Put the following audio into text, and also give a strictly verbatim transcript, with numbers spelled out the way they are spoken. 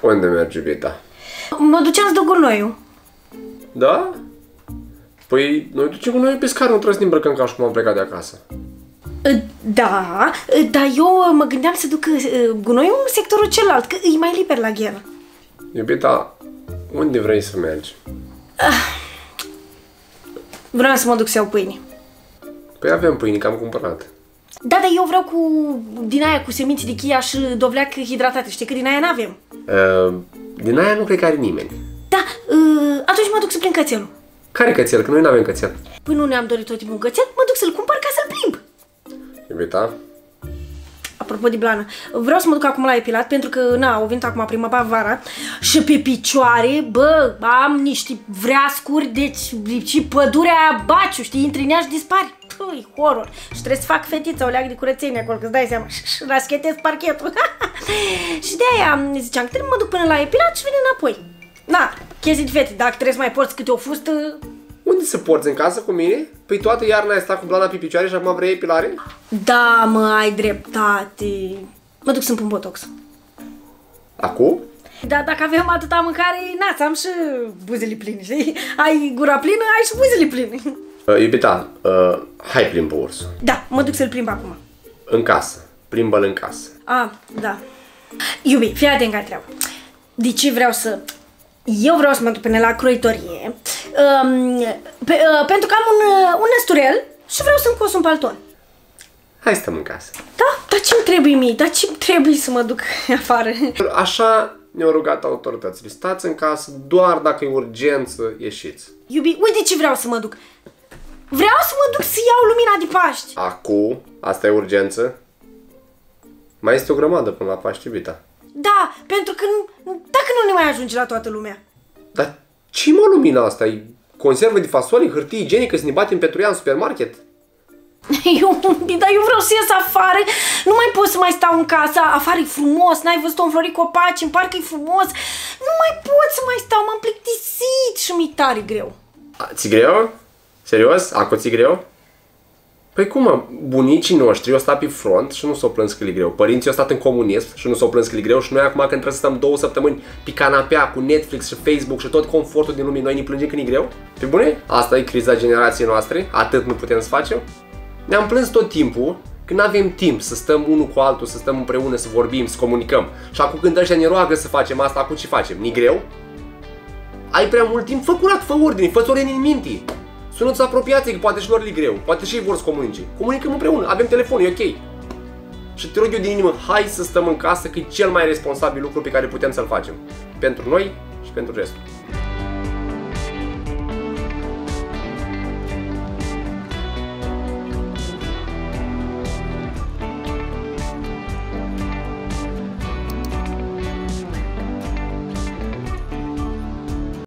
Unde merge Vita? Mă duceam să duc gunoiul. Da? Păi noi ducem gunoiul pe scară, nu trebuie să ne îmbrăcăm ca și cum am plecat de acasă. Da, dar eu mă gândeam să duc gunoiul în sectorul celălalt, că e mai liber la gheră. Iubita, unde vrei să mergi? Vreau să mă duc să iau pâine. Păi avem pâine, că am cumpărat. Da, dar eu vreau cu din aia cu semințe de chia și dovleac hidratate, știi că din aia n-avem. Uh, din aia nu cred că are nimeni. Da, uh, atunci mă duc să plin cățelul. Care cățel? Că noi n-avem cățel. Păi nu ne-am dorit tot timpul un cățel, mă duc să-l cumpăr ca să-l plimb. Iubita? Apropo de blană, vreau să mă duc acum la epilat pentru că, na, o venit acum primăvara, vara și pe picioare, bă, am niște vreascuri, deci și pădurea Baciu, știi, intri în ea și dispari. Păi, horror! Și trebuie să fac fetița o leagă de curățenie acolo, că-ți dai seama, și raschetez parchetul. Și de-aia ziceam că trebuie mă duc până la epilat și vin înapoi. Na, chestii de fete, dacă trebuie să mai porți câte o fustă... Unde să porți? În casă cu mine? Păi toată iarna ai stat cu blana pe picioare și acum vrei epilare? Da, mă, ai dreptate. Mă duc să-mi pun botox. Acum? Da, dacă avem atâta mâncare, na, am și buzele pline, știi? Ai gura plină, ai și buzele pline. Uh, iubita, uh, hai plimbă ursul. Da, mă duc să-l plimb acum. În casă. Plimbă-l în casă. A, da. Iubi, fii atent ca treabă. De ce vreau să... Eu vreau să mă duc până la croitorie. Um, pe, uh, pentru că am un, uh, un năsturel și vreau să-mi cos un palton. Hai stăm în casă. Da? Dar ce-mi trebuie mie? Dar ce-mi trebuie să mă duc afară? Așa ne-au rugat autoritățile. Stați în casă, doar dacă e urgență, ieșiți. Iubi, uite ce vreau să mă duc. Vreau să mă duc să iau lumina de Paști. Acum? Asta e urgență? Mai este o grămadă până la Paști, iubita. Da, pentru că dacă nu ne mai ajunge la toată lumea. Dar ce-i mă lumina asta? E conservă de fasole, hârtie igienică, să ne batem pentru ea în supermarket? Eu, dar eu vreau să ies afară, nu mai pot să mai stau în casă, afară e frumos, n-ai văzut-o înflori copaci, în parc e frumos. Nu mai pot să mai stau, m-am plictisit și mi-e tare greu. Ți-e greu? Serios? Acu ți-e greu? Păi cum, mă? Bunicii noștri au stat pe front și nu s-au plâns că le greu. Părinții au stat în comunism și nu s-au plâns că le greu. Și noi acum când trebuie să stăm două săptămâni pe canapea cu Netflix și Facebook și tot confortul din lume, noi ne plângem că ne greu? Pe bune? Asta e criza generației noastre, atât nu putem să facem. Ne-am plâns tot timpul că nu avem timp să stăm unul cu altul, să stăm împreună, să vorbim, să comunicăm. Și acum când ăștia ne roagă să facem asta, acum ce facem? Ne greu? Ai prea mult timp? Fă curat, fă ordine, fă-ți ordine în mintii. Sună-ți apropiații, că poate și lor le greu, poate și ei vor să comunice. Comunicăm împreună, avem telefon, e ok. Și te rog eu din inimă, hai să stăm în casă, că e cel mai responsabil lucru pe care putem să-l facem. Pentru noi și pentru restul.